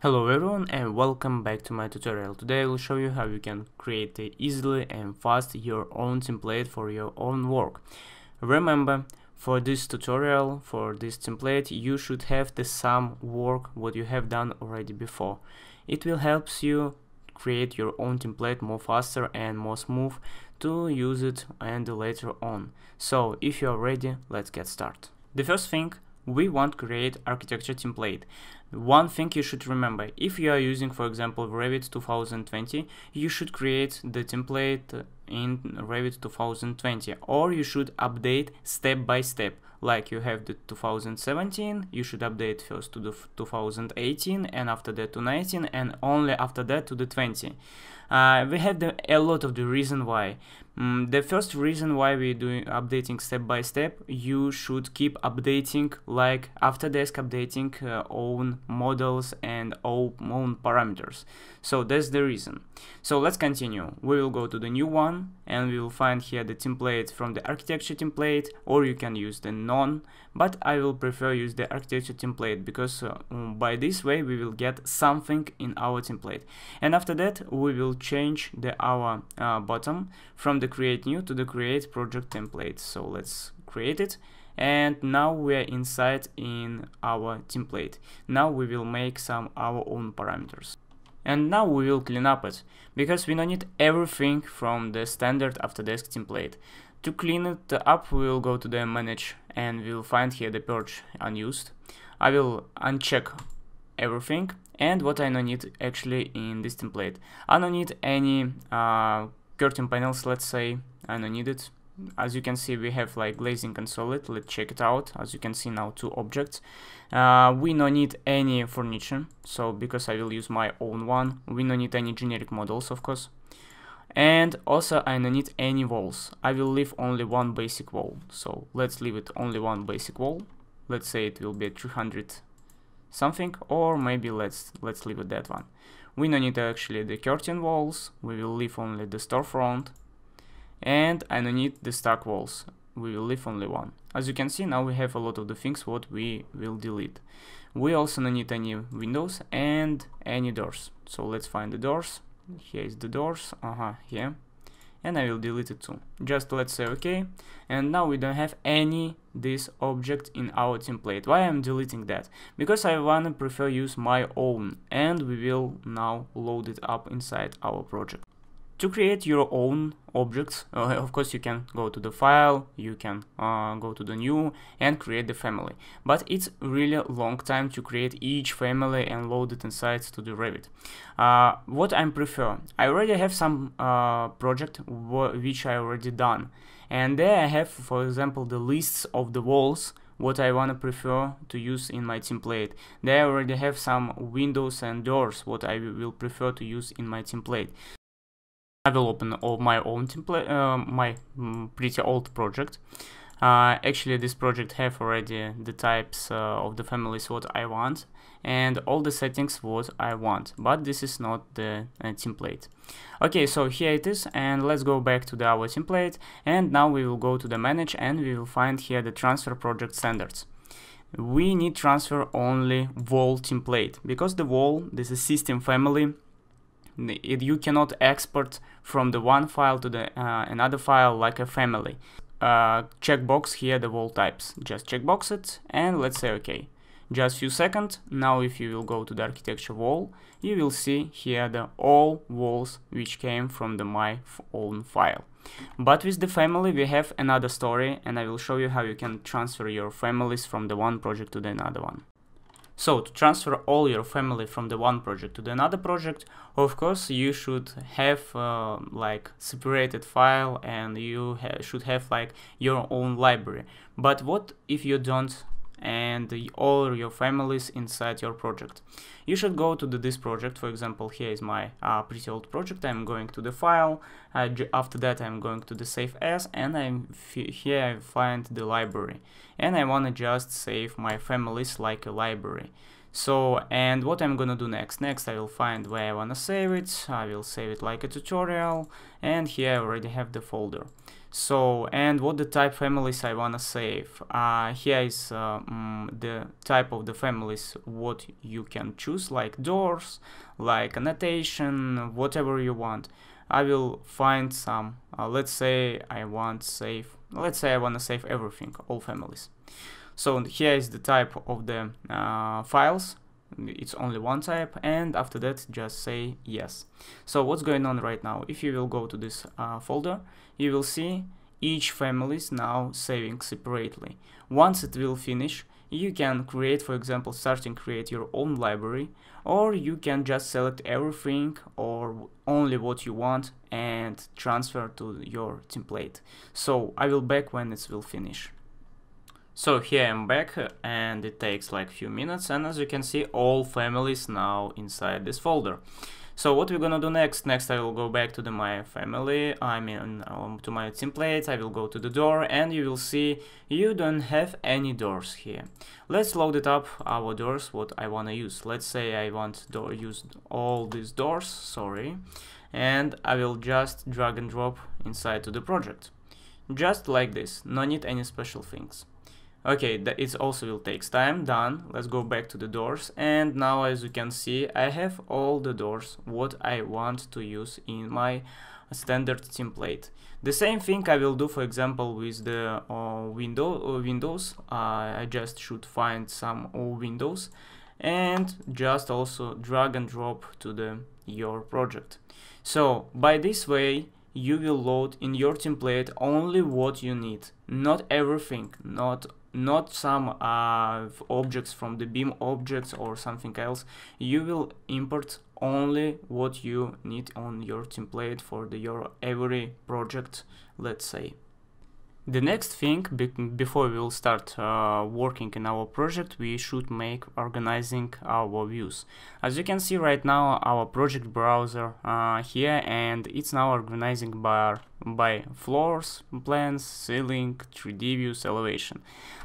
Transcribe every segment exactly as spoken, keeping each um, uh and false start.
Hello everyone and welcome back to my tutorial. Today I will show you how you can create easily and fast your own template for your own work. Remember, for this tutorial, for this template, you should have the same work what you have done already before. It will help you create your own template more faster and more smooth to use it and later on. So if you are ready, let's get started. The first thing, we want to create architecture template. One thing you should remember, if you are using, for example, Revit two thousand twenty, you should create the template in Revit two thousand twenty, or you should update step by step. Like you have the two thousand seventeen, you should update first to the two thousand eighteen and after that to nineteen and only after that to the twenty. Uh, we have the, a lot of the reason why. Um, the first reason why we're doing updating step by step, you should keep updating like Autodesk updating uh, own models and own parameters. So that's the reason. So let's continue. We will go to the new one and we will find here the template from the architecture template, or you can use the none, but I will prefer use the architecture template because uh, by this way we will get something in our template. And after that we will change the our uh, bottom from the create new to the create project template. So let's create it, and now we are inside in our template. Now we will make some our own parameters. And now we will clean up it, because we don't need everything from the standard Autodesk template. To clean it up, we will go to the manage and we will find here the purge unused. I will uncheck everything and what I don't need actually in this template. I don't need any uh, curtain panels, let's say, I don't need it. As you can see, we have like glazing and solid. Let's check it out. As you can see now, two objects. Uh, we don't need any furniture, so because I will use my own one. We don't need any generic models, of course. And also I don't need any walls. I will leave only one basic wall. So let's leave it only one basic wall. Let's say it will be three hundred something, or maybe let's let's leave it that one. We don't need actually the curtain walls. We will leave only the storefront. And I don't need the stack walls, we will leave only one. As you can see, now we have a lot of the things what we will delete. We also don't need any windows and any doors. So let's find the doors. Here is the doors, uh-huh, here. And I will delete it too. Just let's say okay. And now we don't have any this object in our template. Why I'm deleting that? Because I wanna prefer use my own, and we will now load it up inside our project. To create your own objects, uh, of course you can go to the file, you can uh, go to the new and create the family. But it's really a long time to create each family and load it inside to the Revit. Uh, what I prefer, I already have some uh, project which I already done. And there I have, for example, the lists of the walls, what I wanna prefer to use in my template. There I already have some windows and doors, what I will prefer to use in my template. I will open all my own template, uh, my mm, pretty old project. Uh, actually, this project have already the types uh, of the families what I want and all the settings what I want. But this is not the uh, template. Okay, so here it is, and let's go back to the, our template. And now we will go to the manage, and we will find here the transfer project standards. We need transfer only wall template, because the wall, this is system family. It, you cannot export from the one file to the uh, another file like a family. Uh, checkbox here the wall types. Just checkbox it and let's say okay. Just few seconds. Now if you will go to the architecture wall, you will see here the all walls which came from the my own file. But with the family we have another story, and I will show you how you can transfer your families from the one project to the another one. So, to transfer all your family from the one project to the another project, of course, you should have uh, like separated file, and you ha should have like your own library. But what if you don't, and the, all your families inside your project? You should go to the, this project. For example, here is my uh, pretty old project. I'm going to the file. Uh, after that, I'm going to the save as, and I'm f here I find the library. And I want to just save my families like a library. So, and what I'm gonna do next? Next I will find where I wanna save it. I will save it like a tutorial, and here I already have the folder. So, and what the type families I wanna save. Uh, here is uh, mm, the type of the families what you can choose, like doors, like annotation, whatever you want. I will find some, uh, let's say I want save, let's say I wanna save everything, all families. So here is the type of the uh, files, it's only one type, and after that just say yes. So what's going on right now? If you will go to this uh, folder, you will see each family is now saving separately. Once it will finish, you can create, for example, starting create your own library, or you can just select everything or only what you want and transfer to your template. So I will back when it will finish. So here I'm back, and it takes like few minutes, and as you can see, all families now inside this folder. So what we're gonna do next? Next I will go back to the my family, I mean um, to my template, I will go to the door, and you will see you don't have any doors here. Let's load it up our doors, what I wanna use. Let's say I want to use all these doors, sorry, and I will just drag and drop inside to the project. Just like this, no need any special things. Okay, that it also will take time, done. Let's go back to the doors, and now as you can see, I have all the doors what I want to use in my standard template. The same thing I will do, for example, with the uh, window, uh, windows. Uh, I just should find some old windows and just also drag and drop to the your project. So by this way, you will load in your template only what you need, not everything, not not some uh, objects from the beam objects or something else. You will import only what you need on your template for the, your every project, let's say. The next thing, be before we will start uh, working in our project, we should make organizing our views. As you can see right now, our project browser uh, here, and it's now organizing bar by floors, plans, ceiling, three D views, elevation.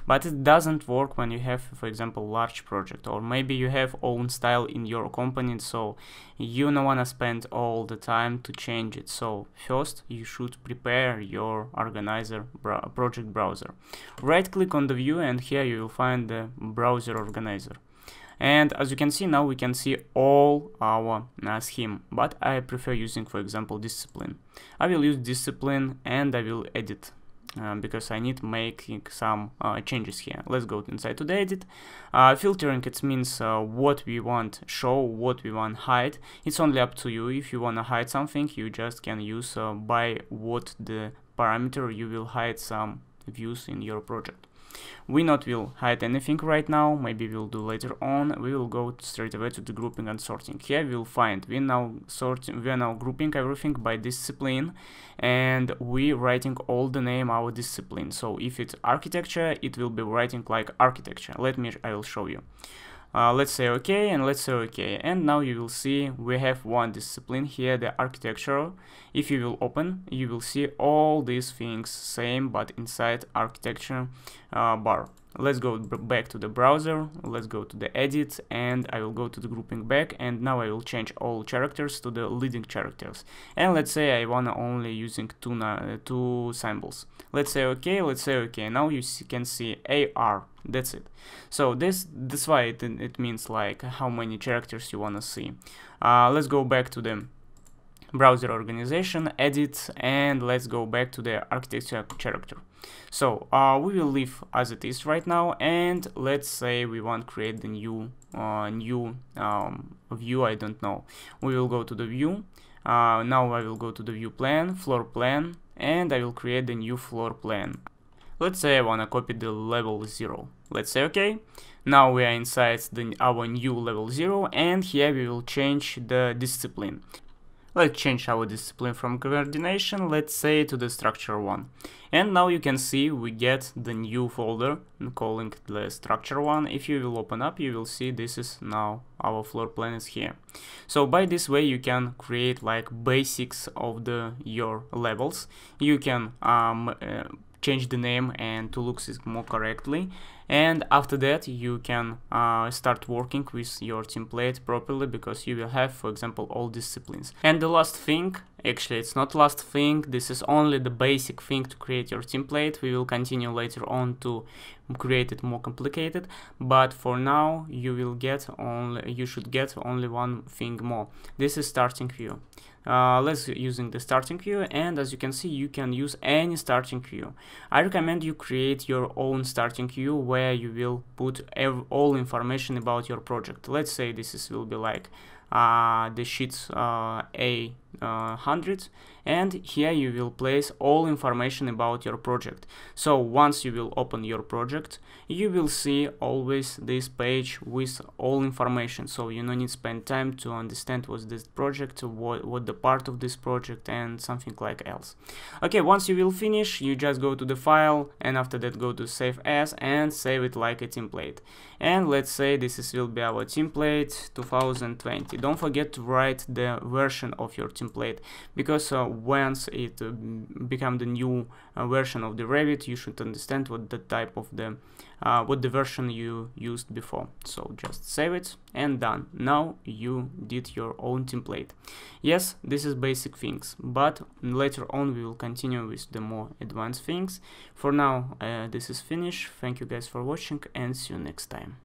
But it doesn't work when you have, for example, large project, or maybe you have own style in your company, so you don't want to spend all the time to change it. So first you should prepare your organizer br project browser. Right click on the view, and here you will find the browser organizer. And as you can see, now we can see all our uh, scheme, but I prefer using, for example, discipline. I will use discipline, and I will edit uh, because I need making some uh, changes here. Let's go inside to the edit. Uh, filtering, it means uh, what we want show, what we want hide. It's only up to you. If you want to hide something, you just can use uh, by what the parameter you will hide some views in your project. We not will hide anything right now, maybe we'll do later on. We will go straight away to the grouping and sorting. Here we'll find we now sorting, we are now grouping everything by discipline, and we writing all the name our discipline. So if it's architecture, it will be writing like architecture. Let me, I will show you. Uh, let's say okay, and let's say okay, and now you will see we have one discipline here, the architectural. If you will open, you will see all these things same, but inside architecture uh, bar. Let's go back to the browser, let's go to the edit, and I will go to the grouping back, and now I will change all characters to the leading characters, and let's say I wanna only using two, uh, two symbols. Let's say okay, let's say okay. Now you can see A R. That's it. So this that's why it, it means like how many characters you want to see. Uh, let's go back to the browser organization, edit, and let's go back to the architecture character. So uh, we will leave as it is right now, and let's say we want create the new uh, new um, view. I don't know. We will go to the view. Uh, now I will go to the view plan, floor plan, and I will create the new floor plan. Let's say I want to copy the level zero. Let's say OK. Now we are inside the, our new level zero, and here we will change the discipline. Let's change our discipline from coordination, let's say, to the structure one. And now you can see we get the new folder calling the structure one. If you will open up, you will see this is now our floor plan is here. So by this way you can create like basics of the your levels. You can um, uh, change the name and to look it more correctly, and after that you can uh, start working with your template properly, because you will have, for example, all disciplines. And the last thing, Actually, it's not last thing, this is only the basic thing to create your template. We will continue later on to create it more complicated, but for now you will get only you should get only one thing more. This is starting view. Uh, let's using the starting view, and as you can see, you can use any starting view. I recommend you create your own starting view where you will put ev all information about your project. Let's say this is will be like uh, the sheets uh, A uh, hundred, and here you will place all information about your project. So once you will open your project, you will see always this page with all information. So you don't need to spend time to understand what's this project, what what the part of this project and something like else. Okay, once you will finish, you just go to the file and after that go to save as and save it like a template. And let's say this is will be our template twenty twenty. Don't forget to write the version of your template, because uh, once it uh, become the new uh, version of the Revit, you should understand what the type of the uh, what the version you used before. So just save it and done. Now you did your own template. Yes, this is basic things, but later on we will continue with the more advanced things. For now, uh, this is finished. Thank you guys for watching and see you next time.